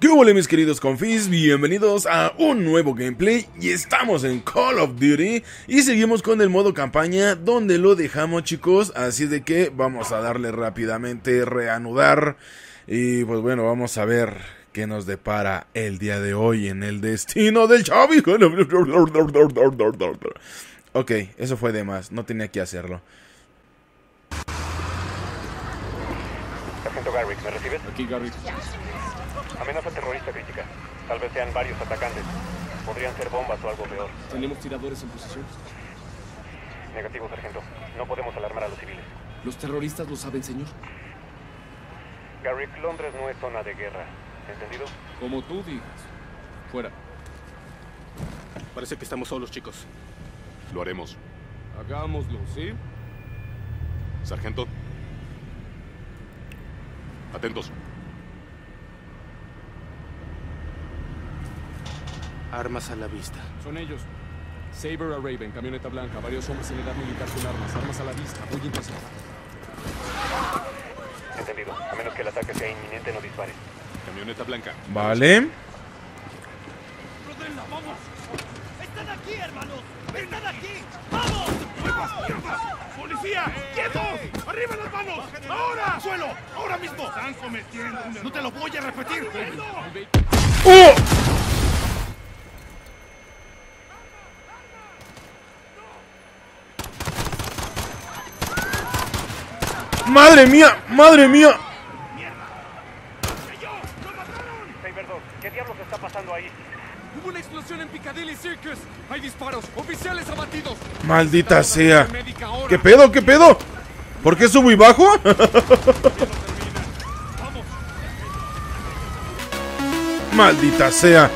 ¿Qué hubo, mis queridos confis? Bienvenidos a un nuevo gameplay y estamos en Call of Duty y seguimos con el modo campaña donde lo dejamos, chicos, así de que vamos a darle rápidamente reanudar y pues bueno, vamos a ver qué nos depara el día de hoy en el destino del Chavi. Ok, eso fue de más, no tenía que hacerlo. Sargento Garrick, ¿me recibes? Aquí, Garrick. Amenaza terrorista crítica. Tal vez sean varios atacantes. Podrían ser bombas o algo peor. ¿Tenemos tiradores en posición? Negativo, sargento. No podemos alarmar a los civiles. ¿Los terroristas lo saben, señor? Garrick, Londres no es zona de guerra. ¿Entendido? Como tú digas. Fuera. Parece que estamos solos, chicos. Lo haremos. Hagámoslo, ¿sí? Sargento. Atentos. Armas a la vista. Son ellos. Saber a Raven, camioneta blanca, varios hombres en edad militar con armas. Armas a la vista, muy interceptada. Entendido. A menos que el ataque sea inminente, no dispare. Camioneta blanca. Vale. Rodela, vamos. Están aquí, hermanos. Están aquí. ¡Vamos! ¡Policía! ¡Quietos! ¡Arriba las manos! ¡Ahora! ¡Suelo! ¡Ahora mismo! Están cometiendo un error. ¡No te lo voy a repetir! ¡Oh! ¡Madre mía! ¡Madre mía! ¡Mierda! ¡Lo mataron! Saber 2, ¿qué diablos está pasando ahí? Hubo una explosión en Piccadilly Circus. Hay disparos, oficiales abatidos. ¡Maldita sea! ¿Qué pedo? ¿Qué pedo? ¿Por qué subo y bajo? ¡Maldita sea!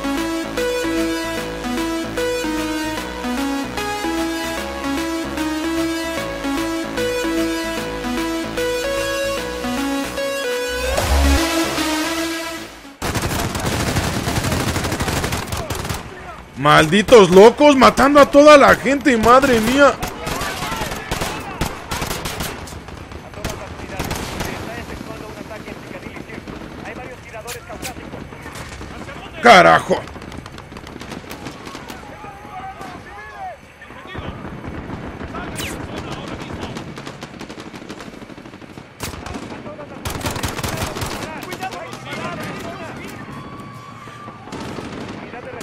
Malditos locos, matando a toda la gente, madre mía. Carajo.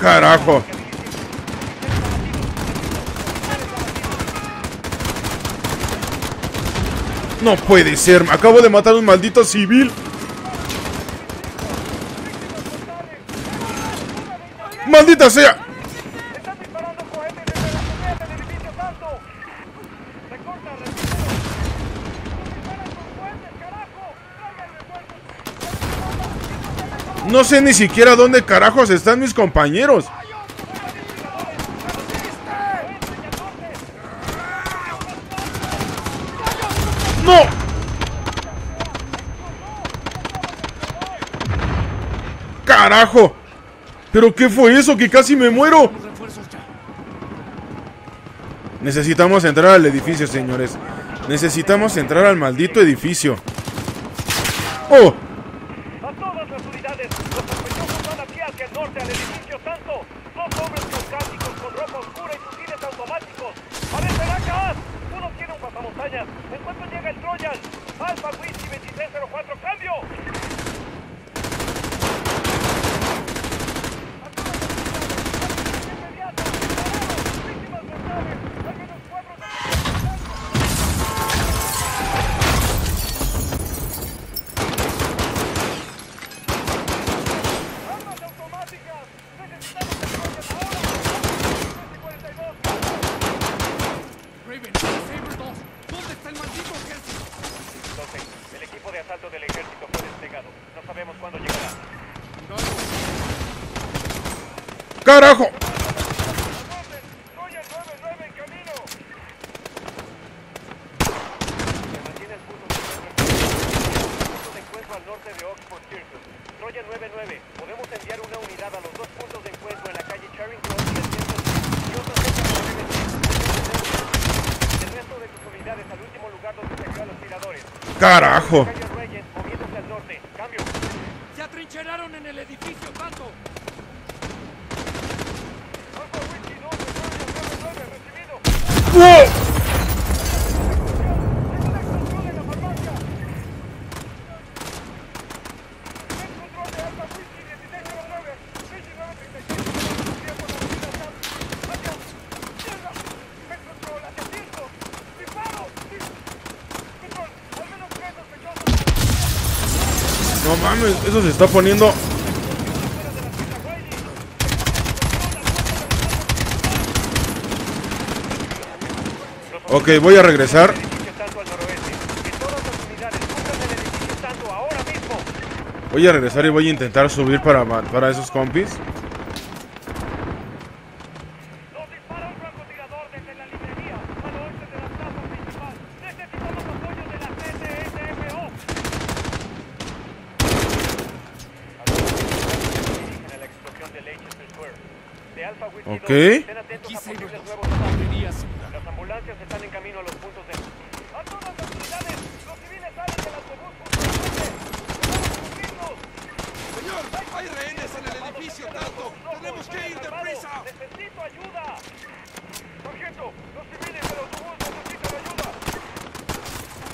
Carajo. No puede ser, me acabo de matar a un maldito civil. ¡Maldita sea! No sé ni siquiera dónde carajos están mis compañeros. ¡No! ¡Carajo! ¿Pero qué fue eso? ¡Que casi me muero! Necesitamos entrar al edificio, señores. Necesitamos entrar al maldito edificio. ¡Oh! A todas las unidades, los sospechosos van aquí hacia el norte, al edificio santo. Dos hombres caucásicos con ropa oscura y fusiles automáticos. ¡Parecen acá! Uno tiene un pasamontañas. ¿En cuánto llega el Troyan? Alfa Whisky 2604, ¡cambio! ¡Carajo! Se encuentra al norte de Oxford Circle. Troya 99. Podemos enviar una unidad a los dos puntos de encuentro en la calle Charington y otra cerca de Oxford. El resto de sus unidades al último lugar donde se quedan los tiradores. ¡Carajo! Moviéndose al norte. Cambio. Se atrincheraron. ¡Están en el edificio, Pato! ¡No! No mames, eso se está poniendo. Ok, voy a regresar. Voy a regresar y voy a intentar subir para matar a esos compis. Ok. Las ambulancias están en camino a los puntos de... ¡A todas las unidades! ¡Los civiles salen del autobús! ¡Señor! ¡Hay rehenes en el edificio, tanto! ¡Tenemos que ir deprisa! ¡Necesito ayuda! ¡Sargento! ¡Los civiles del autobús necesitan ayuda!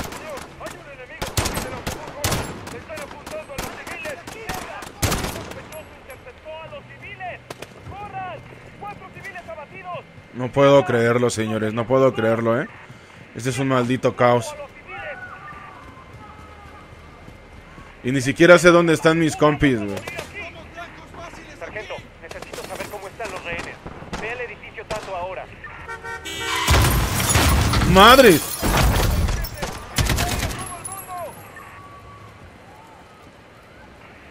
¡Señor! ¡Hay un enemigo en el autobús! ¡Están apuntando a los civiles! ¡El sospechoso interceptó a los civiles! ¡Corran! ¡Cuatro civiles abatidos! No puedo creerlo, señores, no puedo creerlo, Este es un maldito caos. Y ni siquiera sé dónde están mis compis, güey. Sargento, necesito saber cómo están los rehenes. Ve al edificio tanto ahora. ¡Madres!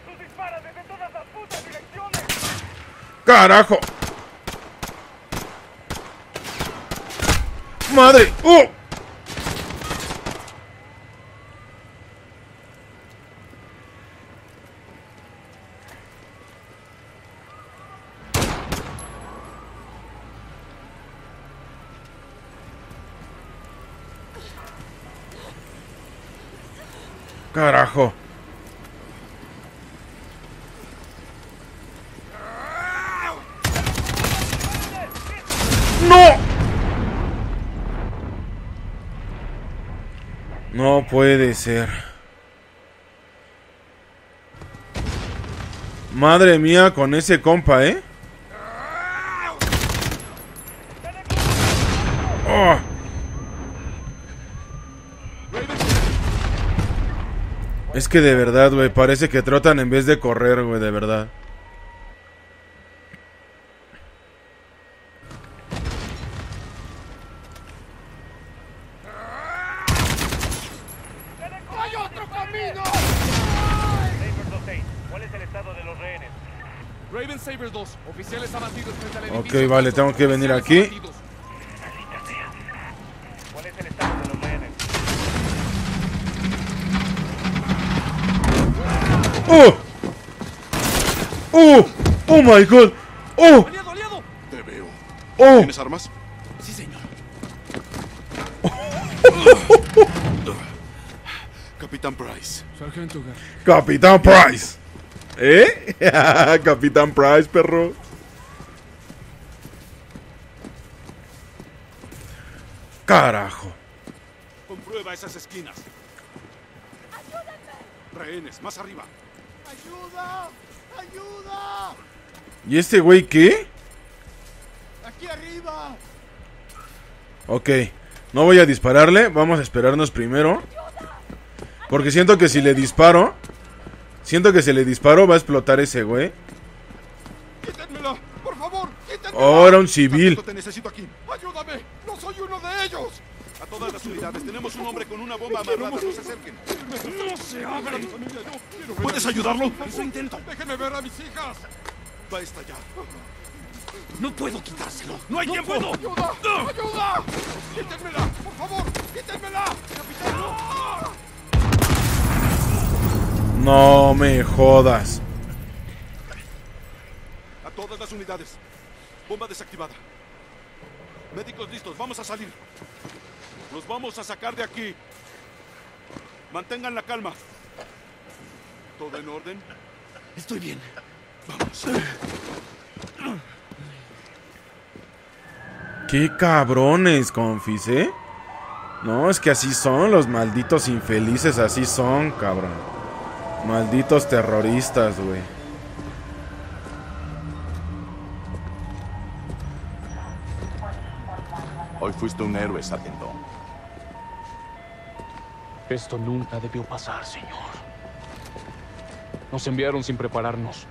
¡Tú disparas desde todas las putas direcciones! ¡Carajo! ¡Madre! ¡Oh! ¡Carajo! ¡No! No puede ser. Madre mía, con ese compa, Oh. Es que de verdad, güey, parece que trotan en vez de correr, güey, de verdad. Ok, vale, tengo que venir aquí. ¡Oh! ¡Oh! ¡Oh, my God! ¡Oh! Te veo. ¡Oh! ¿Tienes armas? Sí, señor. Capitán Price. Sargento Gar. Capitán Price. ¿Eh? Capitán Price, perro. Carajo. Comprueba esas esquinas. ¡Ayúdame! Rehenes, más arriba. ¡Ayuda! ¡Ayuda! ¿Y este güey qué? ¡Aquí arriba! Ok, no voy a dispararle. Vamos a esperarnos primero. Porque siento que si le disparo... va a explotar ese güey. ¡Quítenmela! ¡Por favor! ¡Quítenmela! ¡Oh, era un civil! ¡Te necesito aquí! ¡Ayúdame! ¡No soy uno de ellos! A todas las unidades, tenemos un hombre con una bomba amarrada. ¡No se acerquen! ¡No se abran! ¿Puedes ayudarlo? ¡Eso intento! ¡Déjenme ver a mis hijas! ¡Va a estallar! ¡No puedo quitárselo! ¡No hay tiempo! ¡Ayuda! ¡Ayuda! ¡Quítenmela! ¡Por favor! ¡Quítenmela! ¡Capitán! No me jodas. A todas las unidades. Bomba desactivada. Médicos listos, vamos a salir. Los vamos a sacar de aquí. Mantengan la calma. ¿Todo en orden? Estoy bien. Vamos. ¡Qué cabrones, confis, eh! No, es que así son los malditos infelices, así son, cabrón. Malditos terroristas, güey. Hoy fuiste un héroe, sargento. Esto nunca debió pasar, señor. Nos enviaron sin prepararnos,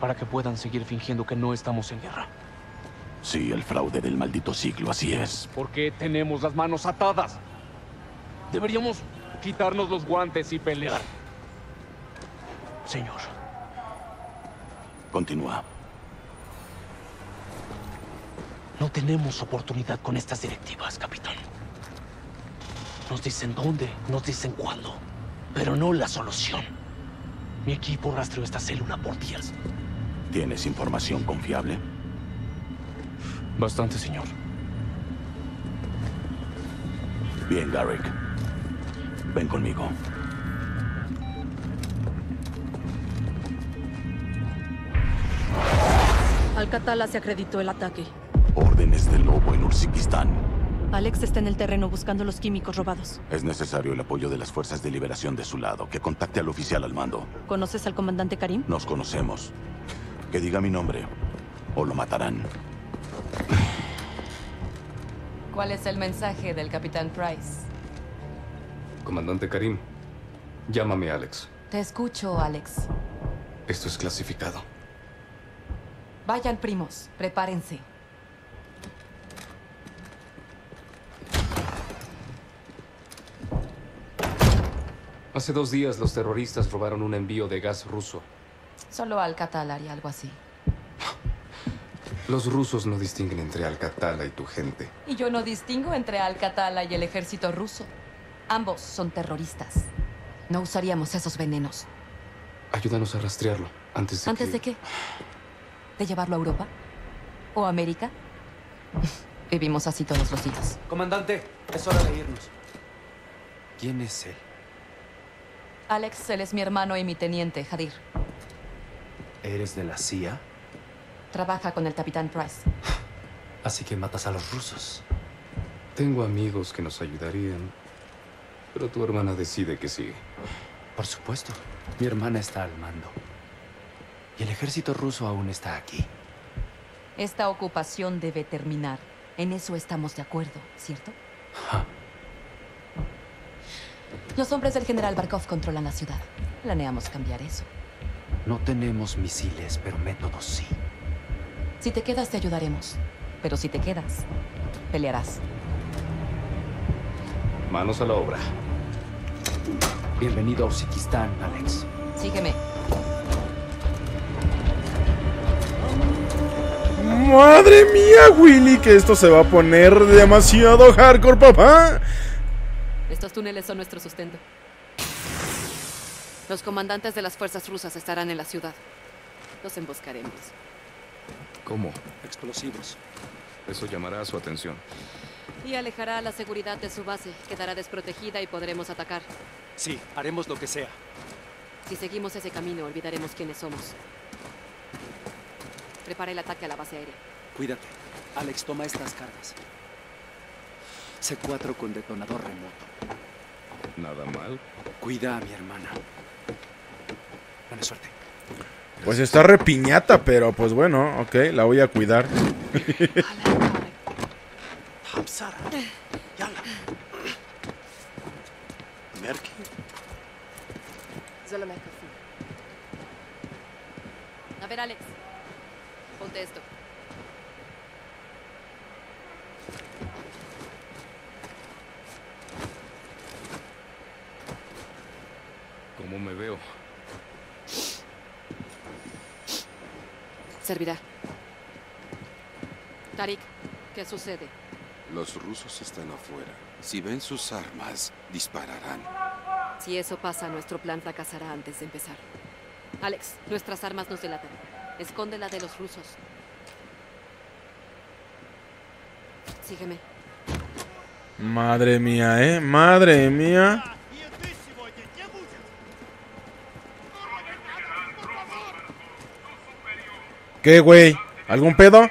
para que puedan seguir fingiendo que no estamos en guerra. Sí, el fraude del maldito siglo, así es. ¿Por qué tenemos las manos atadas? Deberíamos quitarnos los guantes y pelear. Señor. Continúa. No tenemos oportunidad con estas directivas, capitán. Nos dicen dónde, nos dicen cuándo, pero no la solución. Mi equipo rastreó esta célula por días. ¿Tienes información confiable? Bastante, señor. Bien, Garrick. Ven conmigo. Al-Qatala se acreditó el ataque. Órdenes de Lobo en Urzikistán. Alex está en el terreno buscando los químicos robados. Es necesario el apoyo de las fuerzas de liberación de su lado. Que contacte al oficial al mando. ¿Conoces al comandante Karim? Nos conocemos. Que diga mi nombre o lo matarán. ¿Cuál es el mensaje del capitán Price? Comandante Karim, llámame Alex. Te escucho, Alex. Esto es clasificado. Vayan, primos, prepárense. Hace 2 días los terroristas robaron un envío de gas ruso. Solo Al-Qatala haría algo así. Los rusos no distinguen entre Al-Qatala y tu gente. Y yo no distingo entre Al-Qatala y el ejército ruso. Ambos son terroristas. No usaríamos esos venenos. Ayúdanos a rastrearlo antes de... ¿Antes de qué? ¿De llevarlo a Europa? ¿O América? Vivimos así todos los días. Comandante, es hora de irnos. ¿Quién es él? Alex, él es mi hermano y mi teniente, Jadir. ¿Eres de la CIA? Trabaja con el capitán Price. Así que matas a los rusos. Tengo amigos que nos ayudarían, pero tu hermana decide que sí. Por supuesto. Mi hermana está al mando. Y el ejército ruso aún está aquí. Esta ocupación debe terminar. En eso estamos de acuerdo, ¿cierto? Ja. Los hombres del general Barkov controlan la ciudad. Planeamos cambiar eso. No tenemos misiles, pero métodos sí. Si te quedas, te ayudaremos. Pero si te quedas, pelearás. Manos a la obra. Bienvenido a Uzbekistán, Alex. Sígueme. ¡Madre mía, Willy! Que esto se va a poner demasiado hardcore, papá. Estos túneles son nuestro sustento. Los comandantes de las fuerzas rusas estarán en la ciudad. Los emboscaremos. ¿Cómo? Explosivos. Eso llamará su atención. Y alejará a la seguridad de su base. Quedará desprotegida y podremos atacar. Sí, haremos lo que sea. Si seguimos ese camino, olvidaremos quiénes somos. Prepara el ataque a la base aérea. Cuídate. Alex, toma estas cargas. C4 con detonador remoto. Nada mal. Cuida a mi hermana. Buena suerte. Pues está repiñata, pero pues bueno, ok, la voy a cuidar. A ver, Alex, ponte esto. ¿Cómo me veo? Servirá. Tarik, ¿qué sucede? Los rusos están afuera. Si ven sus armas, dispararán. Si eso pasa, nuestro plan fracasará antes de empezar. Alex, nuestras armas nos delatan. Escóndela de los rusos. Sígueme. Madre mía, ¿eh? Madre mía. ¿Qué, güey? ¿Algún pedo? Los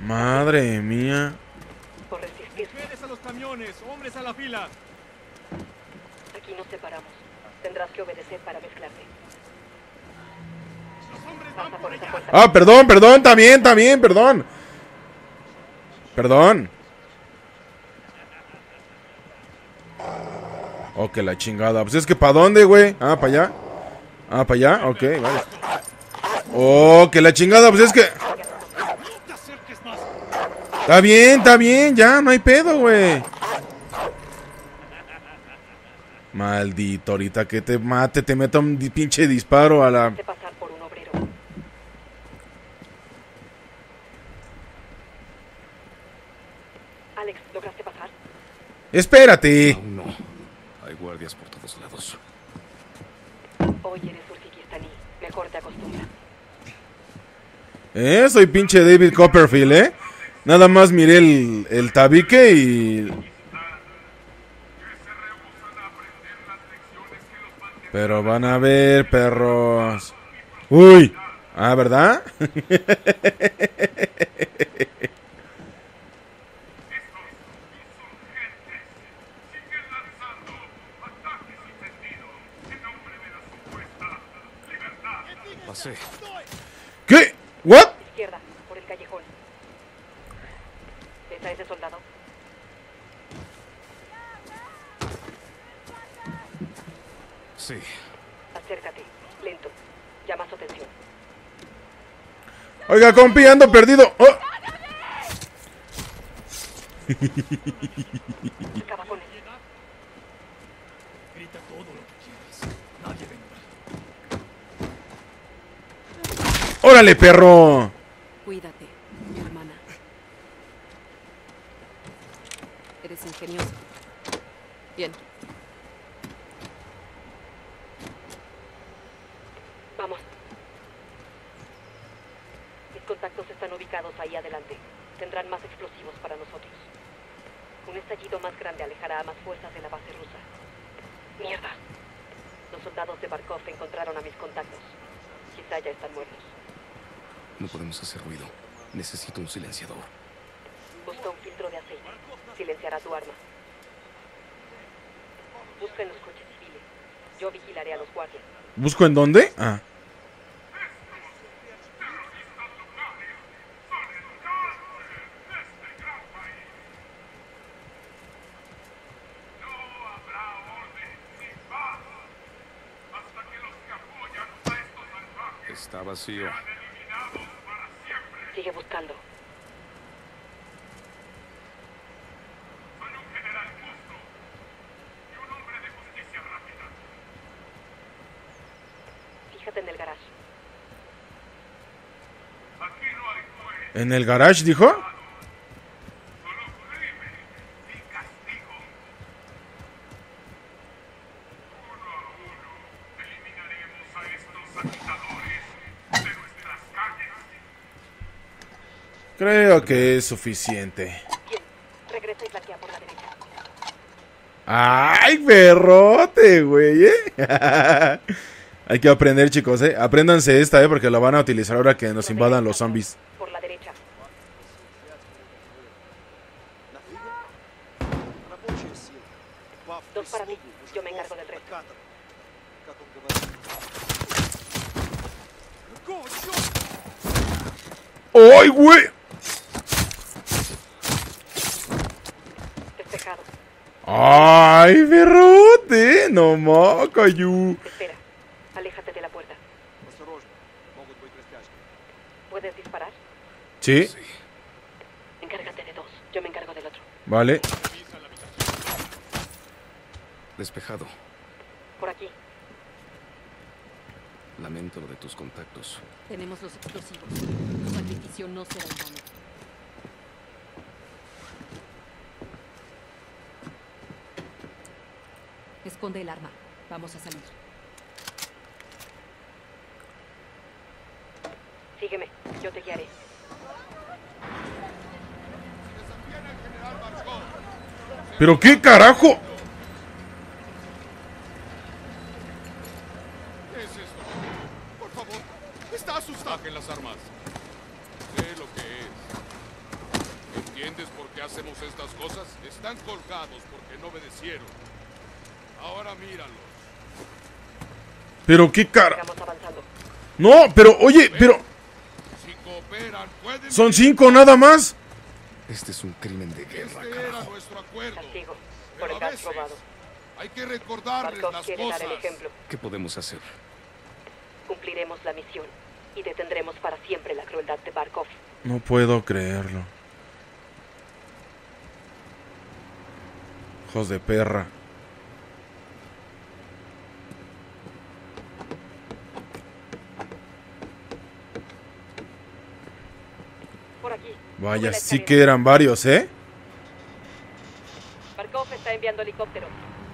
Madre mía. Por resistir. Mujeres a los camiones, hombres a la fila. Aquí nos separamos. Tendrás que obedecer para mezclarte. Los hombres van por esa puerta. Ah, perdón, también, perdón. Perdón. Oh, que la chingada. Pues es que ¿para dónde, güey? Ah, para allá. Ah, para allá. Ok, vale. Oh, que la chingada. Pues es que... Está bien. Ya, no hay pedo, güey. Maldito, ahorita que te mate, te meto un pinche disparo a la... Alex, ¿lograste pasar? Espérate. No. Hay guardias por todos lados. Hoy eres urzikistaní. Mejor te acostumbras. Soy pinche David Copperfield, ¿eh? Nada más miré el tabique y... Pero van a ver, perros. ¡Uy! Ah, ¿verdad? ¿Qué? ¿What? Izquierda, por el callejón. ¿Ves a ese soldado? Sí. Acércate, lento. Llama su atención. Oiga, compi, ando perdido. Oh. Acaba con él. Grita todo lo que quieras. Nadie venga. ¡Órale, perro! Cuídate, mi hermana. Eres ingenioso. Bien. Vamos. Mis contactos están ubicados ahí adelante. Tendrán más explosivos para nosotros. Un estallido más grande alejará a más fuerzas de la base rusa. ¡Mierda! Los soldados de Barkov encontraron a mis contactos. Quizá ya están muertos. No podemos hacer ruido. Necesito un silenciador. Busca un filtro de aceite. Silenciará tu arma. Busca en los coches civiles. Yo vigilaré a los guardias. ¿Busco en dónde? Ah. Está vacío. Sigue buscando. Soy un general justo y un hombre de justicia rápida. Fíjate en el garage. Aquí no hay juez. ¿En el garage dijo? Solo crimen y castigo. Uno a uno eliminaremos a estos agitadores. Creo que es suficiente. Bien, regresa y flaquea por la derecha. ¡Ay, perrote, güey! ¿Eh? Hay que aprender, chicos, ¿eh? Apréndanse esta, ¿eh? Porque la van a utilizar ahora que nos invadan los zombies. Por la derecha. Dos para mí. Yo me encargo del resto. ¡Ay, güey! ¡Ay, perrote! ¡No macayu! Espera, aléjate de la puerta. ¿Puedes disparar? Sí. Encárgate de dos, yo me encargo del otro. Vale. Despejado. Por aquí. Lamento lo de tus contactos. Tenemos los explosivos. Tu sacrificio no será en vano. Esconde el arma. Vamos a salir. Sígueme. Yo te guiaré. ¿Pero qué carajo? Las armas. Sé lo que es. ¿Entiendes por qué hacemos estas cosas? Están colgados porque no obedecieron. Ahora míralos. Pero qué cara. No, pero oye, pero... Si cooperan, pueden... ¿Son 5 nada más? Este es un crimen de guerra, era nuestro acuerdo. Castigo por el gas robado. Hay que recordarles las cosas. ¿Qué podemos hacer? Cumpliremos la misión. Y detendremos para siempre la crueldad de Barkov. No puedo creerlo. Hijos de perra. Por aquí. Vaya, sí que eran varios, ¿eh? Barkov está enviando helicópteros.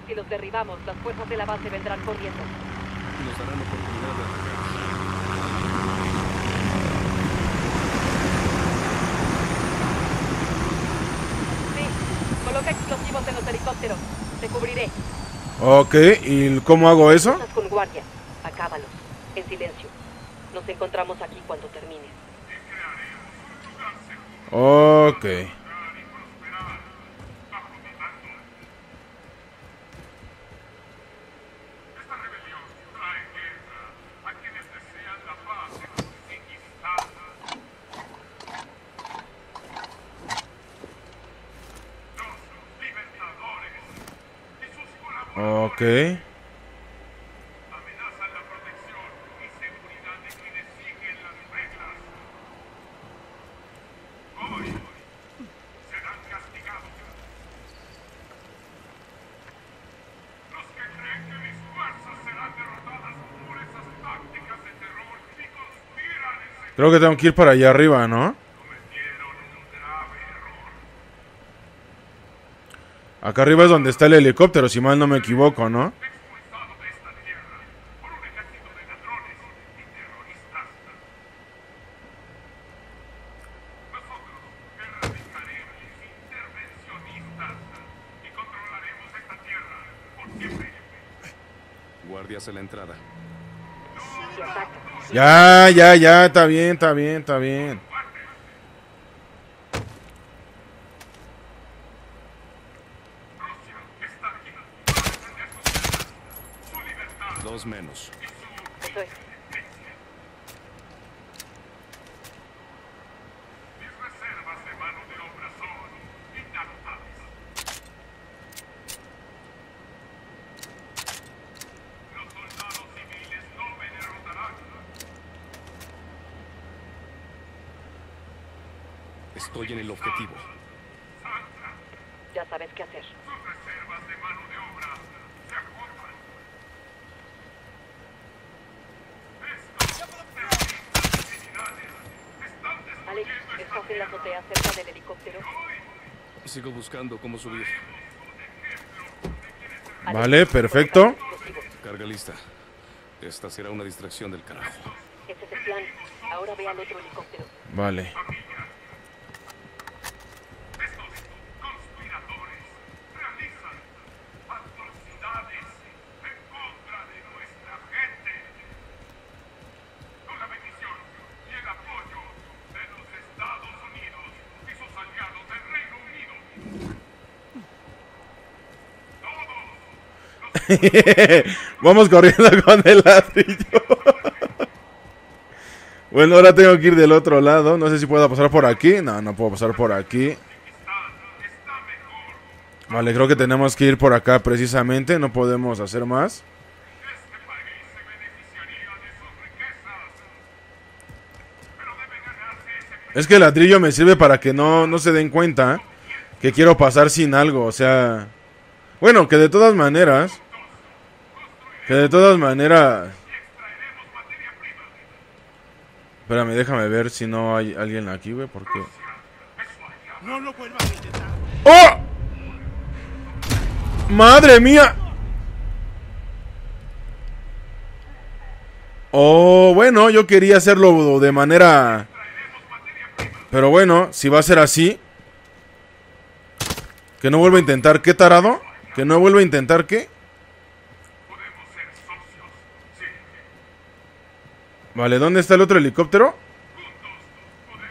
Si los derribamos, las fuerzas de la base vendrán corriendo. Nos darán oportunidad de atacar. Coloca explosivos en los helicópteros. Te cubriré. Ok, ¿y cómo hago eso? Con guardia. Acábalos. En silencio. Nos encontramos aquí cuando termines. Ok. Ok. Amenazan la protección y seguridad de quienes siguen las reglas. Hoy serán castigados. Los que creen que mis fuerzas serán derrotadas por esas tácticas de terror y conspiran en secreto. Creo que tengo que ir para allá arriba, ¿no? Cometieron un grave error. Acá arriba es donde está el helicóptero, si mal no me equivoco, ¿no? Expulsado de esta tierra por un ejército de ladrones y terroristas. Nosotros erradicaremos intervencionistas y controlaremos esta tierra por siempre. Guardias en la entrada. Ya, está bien. Menos. Eso es. Mis reservas de mano de obra son intables. Los soldados civiles no me derrotarán. Estoy en el objetivo. Ya sabes qué hacer. Sus reservas de mano de obra se agotan. Alex, ¿estás en la azotea cerca del helicóptero? Sigo buscando cómo subir. Vale, perfecto. Carga lista. Esta será una distracción del carajo. Ese es el plan. Ahora ve al otro helicóptero. Vale. Vamos corriendo con el ladrillo. Bueno, ahora tengo que ir del otro lado. No sé si puedo pasar por aquí. No, no puedo pasar por aquí. Vale, creo que tenemos que ir por acá precisamente. No podemos hacer más. Es que el ladrillo me sirve para que no se den cuenta que quiero pasar sin algo. O sea... Bueno, que de todas maneras... Espérame, déjame ver si no hay alguien aquí, güey, porque... ¡Oh! ¡Madre mía! Oh, bueno, yo quería hacerlo de manera... Pero bueno, si va a ser así... Que no vuelva a intentar, ¿qué tarado? Que no vuelva a intentar, ¿qué? Vale, ¿dónde está el otro helicóptero?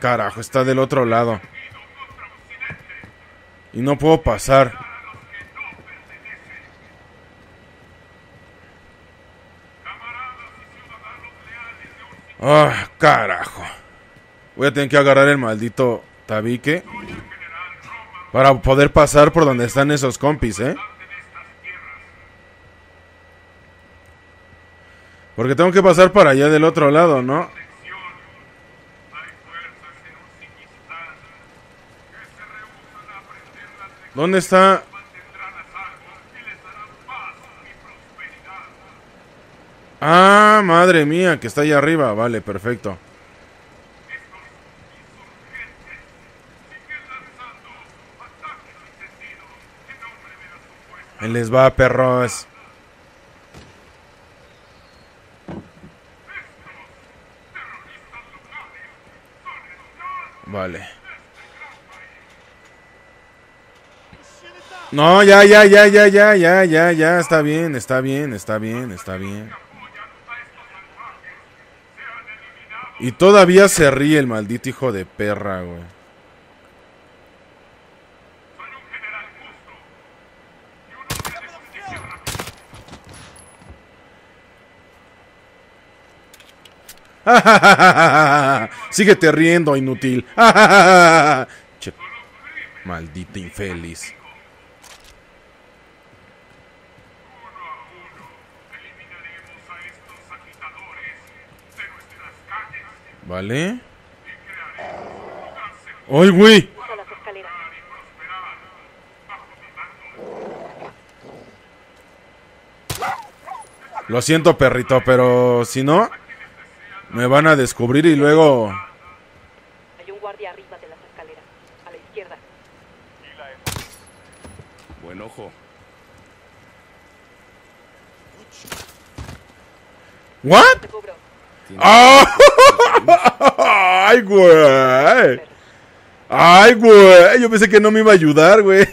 Carajo, está del otro lado. Y no puedo pasar. ¡Ah, carajo! Voy a tener que agarrar el maldito tabique para poder pasar por donde están esos compis, ¿eh? Porque tengo que pasar para allá del otro lado, ¿no? ¿Dónde está...? Ah, madre mía, que está allá arriba. Vale, perfecto. Él les va, perros. Vale. No, ya. Está bien. Y todavía se ríe el maldito hijo de perra, güey. Síguete riendo, inútil. Che, maldito infeliz. Vale. ¡Ay, güey! Lo siento, perrito, pero si no, me van a descubrir y luego... Hay un guardia arriba de las escaleras, a la izquierda. Buen ojo. ¿What? ¡Ah! ¡Ay, güey! ¡Ay, güey! Yo pensé que no me iba a ayudar, güey.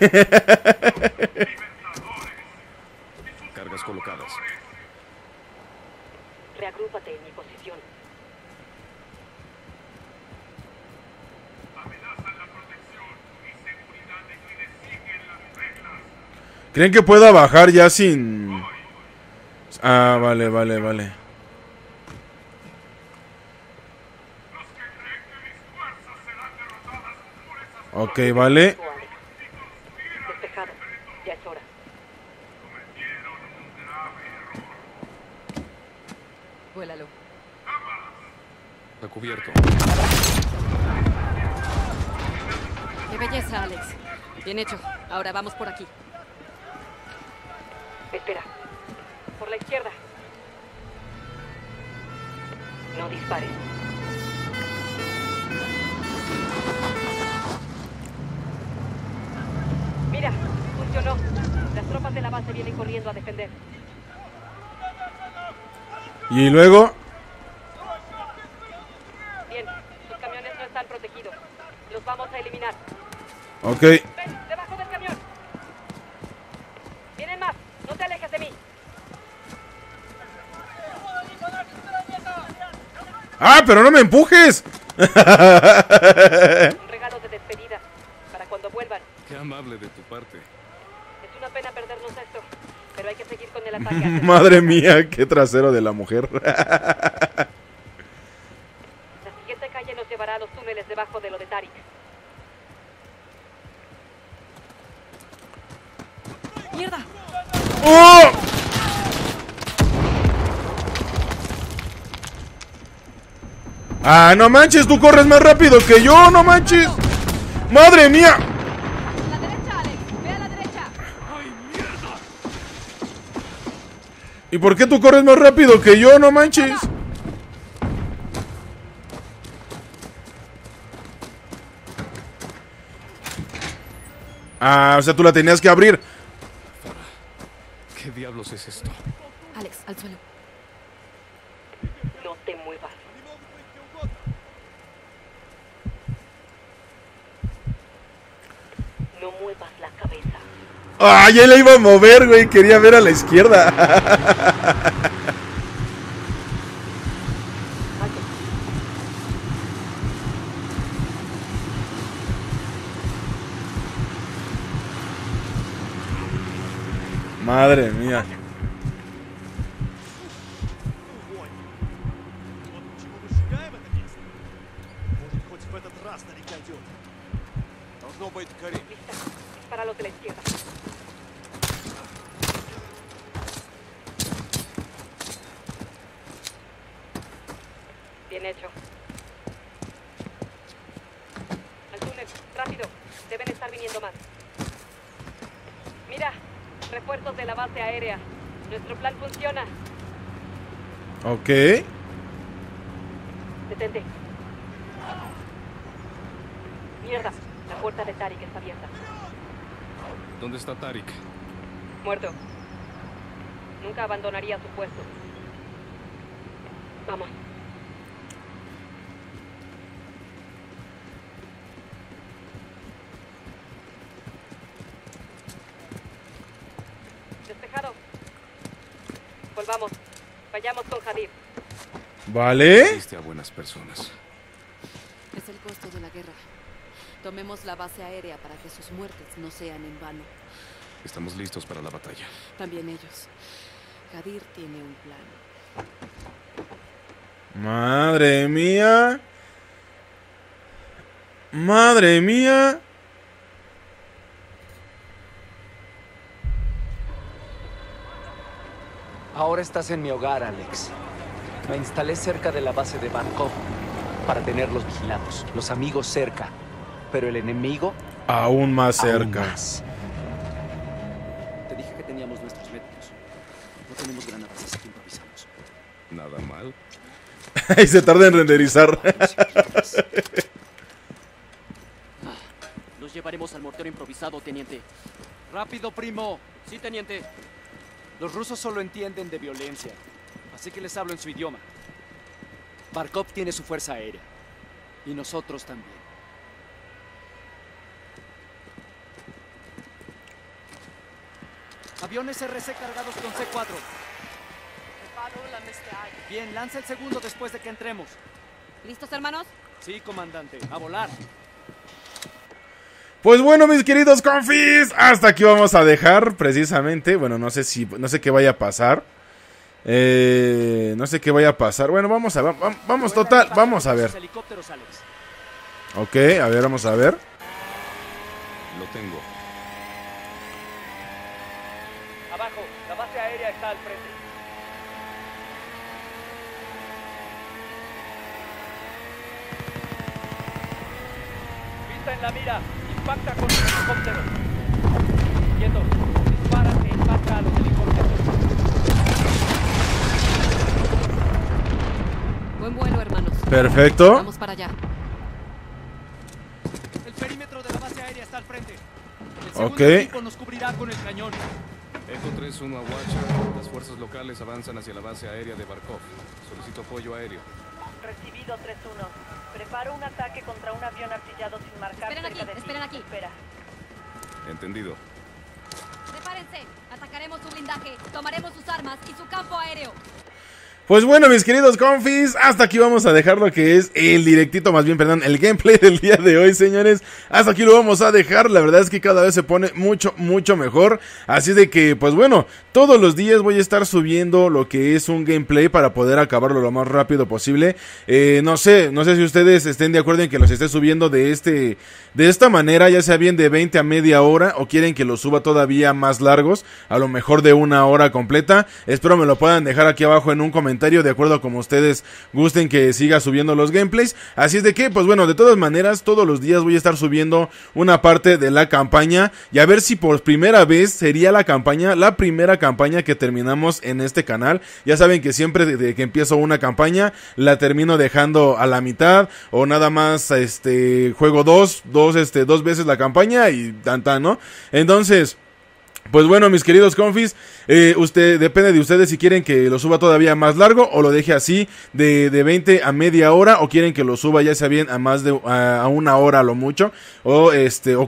Cargas colocadas. Reagrúpate en mi posición. Amenazan la protección y seguridad de quienes siguen las reglas. ¿Creen que pueda bajar ya sin...? Ah, vale. Ok, vale. Despejado. Ya es hora. Cometieron un grave error. Vuélalo. Recubierto. ¡Qué belleza, Alex! Bien hecho. Ahora vamos por aquí. Espera. Por la izquierda. No dispares. Mira, funcionó. Las tropas de la base vienen corriendo a defender. ¿Y luego? Bien, los camiones no están protegidos. Los vamos a eliminar. Ok. Ven, debajo del camión. Vienen más, no te alejes de mí. ¡Ah, pero no me empujes! Amable de tu parte. Es una pena perdernos esto, pero hay que seguir con el ataque. Madre mía, qué trasero de la mujer. La siguiente calle nos llevará a los túneles debajo de lo de Tarik. ¡Mierda! ¡Oh! Ah, no manches, tú corres más rápido que yo, no manches. Madre mía. ¿Y por qué tú corres más rápido que yo? No manches. Ah, o sea, tú la tenías que abrir. ¿Qué diablos es esto? Alex, al suelo. No te muevas. No muevas la cabeza. ¡Ah! Ya la iba a mover, güey. Quería ver a la izquierda. Madre mía. Bien hecho. Al túnel, rápido. Deben estar viniendo más. Mira, refuerzos de la base aérea. Nuestro plan funciona. Ok. Detente. Mierda, la puerta de Tarik está abierta. ¿Dónde está Tarik? Muerto. Nunca abandonaría su puesto. Vamos. Volvamos, vayamos con Jadir. Vale. Viste a buenas personas. Es el costo de la guerra. Tomemos la base aérea para que sus muertes no sean en vano. Estamos listos para la batalla. También ellos. Jadir tiene un plan. Madre mía. Madre mía. Ahora estás en mi hogar, Alex. Me instalé cerca de la base de Barkov para tenerlos vigilados, los amigos cerca, pero el enemigo aún más cerca. Te dije que teníamos nuestros métodos. No tenemos granadas, así que improvisamos. Nada mal. Y se tarda en renderizar. Nos llevaremos al mortero improvisado, teniente. Rápido, primo. Sí, teniente. Los rusos solo entienden de violencia, así que les hablo en su idioma. Barkov tiene su fuerza aérea, y nosotros también. Aviones RC cargados con C4. Bien, lanza el segundo después de que entremos. ¿Listos, hermanos? Sí, comandante, a volar. Pues bueno, mis queridos confis, hasta aquí vamos a dejar precisamente. Bueno, no sé qué vaya a pasar. No sé qué vaya a pasar. Bueno, vamos a ver. Ok, a ver, vamos a ver. Lo tengo. Abajo, la base aérea está al frente. Vista en la mira. Impacta con los helicópteros. Quietos. Dispara e impacta a los helicópteros. Buen vuelo, hermanos. Perfecto. Vamos para allá. El perímetro de la base aérea está al frente. El segundo equipo nos cubrirá con el cañón. Eco 3-1 a Watcher. Las fuerzas locales avanzan hacia la base aérea de Barkov. Solicito apoyo aéreo. Recibido 3-1. Preparo un ataque contra un avión artillado sin marcar. Esperen aquí, esperen aquí. Espera. Entendido. Prepárense, atacaremos su blindaje, tomaremos sus armas y su campo aéreo. Pues bueno, mis queridos confis, hasta aquí vamos a dejar lo que es el directito, más bien, perdón, el gameplay del día de hoy, señores. Hasta aquí lo vamos a dejar, la verdad es que cada vez se pone mucho, mucho mejor. Así de que, pues bueno, todos los días voy a estar subiendo lo que es un gameplay para poder acabarlo lo más rápido posible. No sé si ustedes estén de acuerdo en que los esté subiendo de esta manera, ya sea bien de 20 a media hora, o quieren que los suba todavía más largos, a lo mejor de una hora completa. Espero me lo puedan dejar aquí abajo en un comentario comentario de acuerdo a como ustedes gusten que siga subiendo los gameplays. Así es de que, pues bueno, de todas maneras, todos los días voy a estar subiendo una parte de la campaña. Y a ver si por primera vez sería la campaña, la primera campaña que terminamos en este canal. Ya saben que siempre desde que empiezo una campaña, la termino dejando a la mitad. O nada más, juego dos veces la campaña y tan tan, ¿no? Entonces, pues bueno, mis queridos confis, depende de ustedes si quieren que lo suba todavía más largo o lo deje así de 20 a media hora, o quieren que lo suba ya sea bien a más de a una hora a lo mucho, o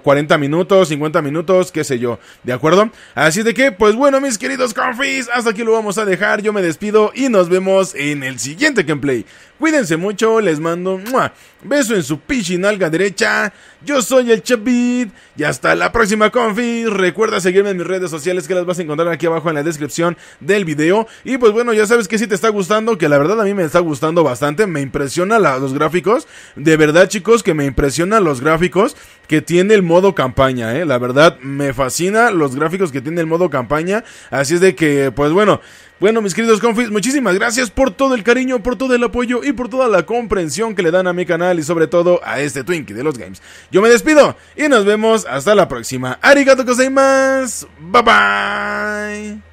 40 minutos, 50 minutos, qué sé yo, ¿de acuerdo? Así de que, pues bueno, mis queridos confis, hasta aquí lo vamos a dejar, yo me despido y nos vemos en el siguiente gameplay. Cuídense mucho, les mando un beso en su pichinalga derecha. Yo soy el Chapit y hasta la próxima, confis. Recuerda seguirme en mis redes sociales, que las vas a encontrar aquí abajo en la descripción del video. Y pues bueno, ya sabes que si te está gustando, que la verdad a mí me está gustando bastante, me impresionan los gráficos. De verdad, chicos, que me impresionan los gráficos que tiene el modo campaña, la verdad me fascina los gráficos que tiene el modo campaña. Así es de que, pues bueno, mis queridos confis, muchísimas gracias por todo el cariño, por todo el apoyo y por toda la comprensión que le dan a mi canal y sobre todo a este Twinkie de los Games. Yo me despido y nos vemos hasta la próxima. Arigato gozaimasu. Bye bye.